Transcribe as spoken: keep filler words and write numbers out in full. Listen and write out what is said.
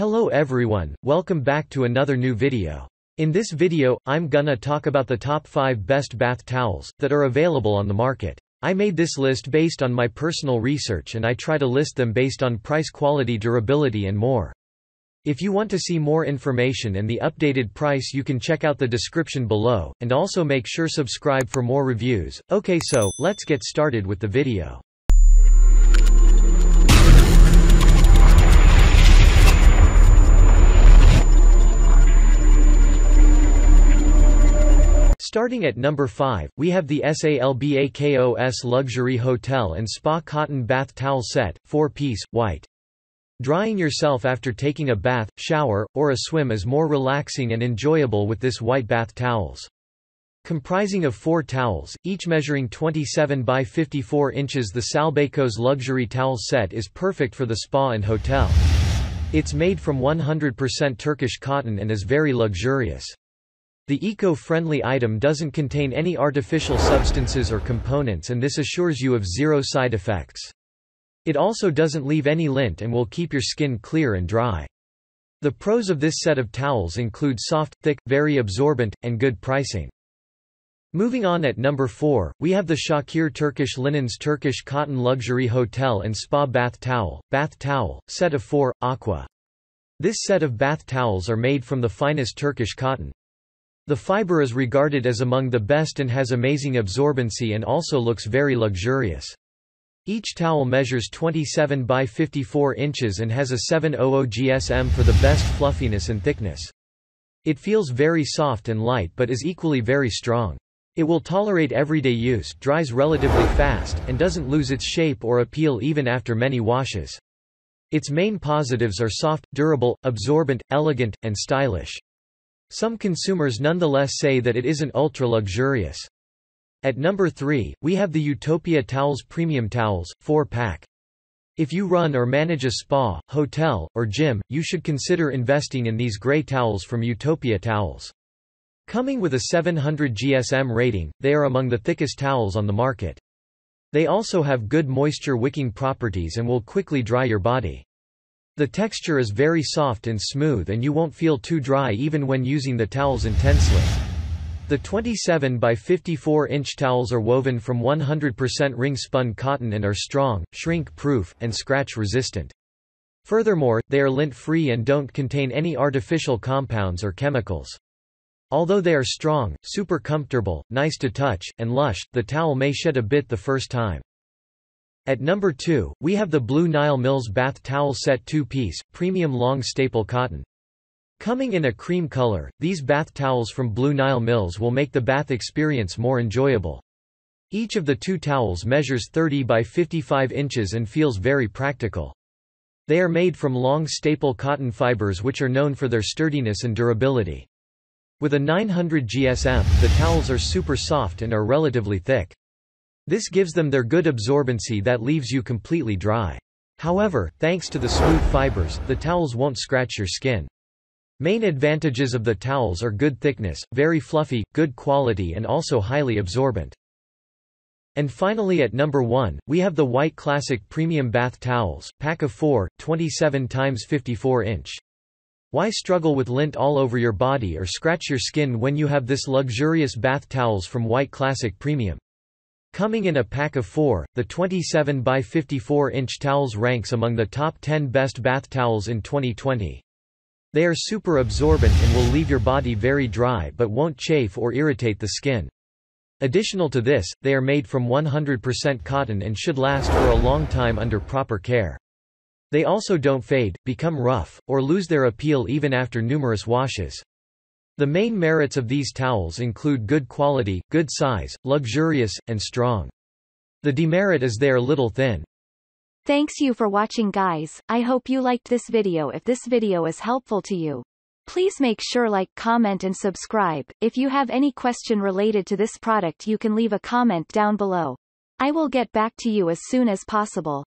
Hello everyone, welcome back to another new video. In this video, I'm gonna talk about the top five best bath towels that are available on the market. I made this list based on my personal research and I try to list them based on price, quality, durability and more. If you want to see more information and the updated price, you can check out the description below, and also make sure subscribe for more reviews. Okay, so let's get started with the video. Starting at number five, we have the SALBAKOS Luxury Hotel and Spa Cotton Bath Towel Set, four piece, white. Drying yourself after taking a bath, shower, or a swim is more relaxing and enjoyable with this white bath towels. Comprising of four towels, each measuring twenty-seven by fifty-four inches, the SALBAKOS Luxury Towel Set is perfect for the spa and hotel. It's made from one hundred percent Turkish cotton and is very luxurious. The eco-friendly item doesn't contain any artificial substances or components, and this assures you of zero side effects. It also doesn't leave any lint and will keep your skin clear and dry. The pros of this set of towels include soft, thick, very absorbent, and good pricing. Moving on, at number four, we have the Chakir Turkish Linens Turkish Cotton Luxury Hotel and Spa Bath Towel, Bath Towel, Set of four, aqua. This set of bath towels are made from the finest Turkish cotton. The fiber is regarded as among the best and has amazing absorbency and also looks very luxurious. Each towel measures twenty-seven by fifty-four inches and has a seven hundred G S M for the best fluffiness and thickness. It feels very soft and light but is equally very strong. It will tolerate everyday use, dries relatively fast, and doesn't lose its shape or appeal even after many washes. Its main positives are soft, durable, absorbent, elegant, and stylish. Some consumers nonetheless say that it isn't ultra-luxurious. At number three, we have the Utopia Towels Premium Towels, four pack. If you run or manage a spa, hotel, or gym, you should consider investing in these gray towels from Utopia Towels. Coming with a seven hundred G S M rating, they are among the thickest towels on the market. They also have good moisture-wicking properties and will quickly dry your body. The texture is very soft and smooth, and you won't feel too dry even when using the towels intensely. The twenty-seven by fifty-four inch towels are woven from one hundred percent ring-spun cotton and are strong, shrink-proof, and scratch-resistant. Furthermore, they are lint-free and don't contain any artificial compounds or chemicals. Although they are strong, super comfortable, nice to touch, and lush, the towel may shed a bit the first time. At number two, we have the Blue Nile Mills Bath Towel Set two piece, Premium Long Staple Cotton. Coming in a cream color, these bath towels from Blue Nile Mills will make the bath experience more enjoyable. Each of the two towels measures thirty by fifty-five inches and feels very practical. They are made from long staple cotton fibers which are known for their sturdiness and durability. With a nine hundred G S M, the towels are super soft and are relatively thick. This gives them their good absorbency that leaves you completely dry. However, thanks to the smooth fibers, the towels won't scratch your skin. Main advantages of the towels are good thickness, very fluffy, good quality, and also highly absorbent. And finally, at number one, we have the White Classic Premium Bath Towels, pack of four, twenty-seven by fifty-four inch. Why struggle with lint all over your body or scratch your skin when you have this luxurious bath towels from White Classic Premium? Coming in a pack of four, the twenty-seven by fifty-four inch towels ranks among the top ten best bath towels in twenty twenty. They are super absorbent and will leave your body very dry but won't chafe or irritate the skin. Additional to this, they are made from one hundred percent cotton and should last for a long time under proper care. They also don't fade, become rough, or lose their appeal even after numerous washes. The main merits of these towels include good quality, good size, luxurious, and strong. The demerit is they are little thin. Thanks you for watching, guys. I hope you liked this video. If this video is helpful to you, please make sure like, comment, and subscribe. If you have any question related to this product, you can leave a comment down below. I will get back to you as soon as possible.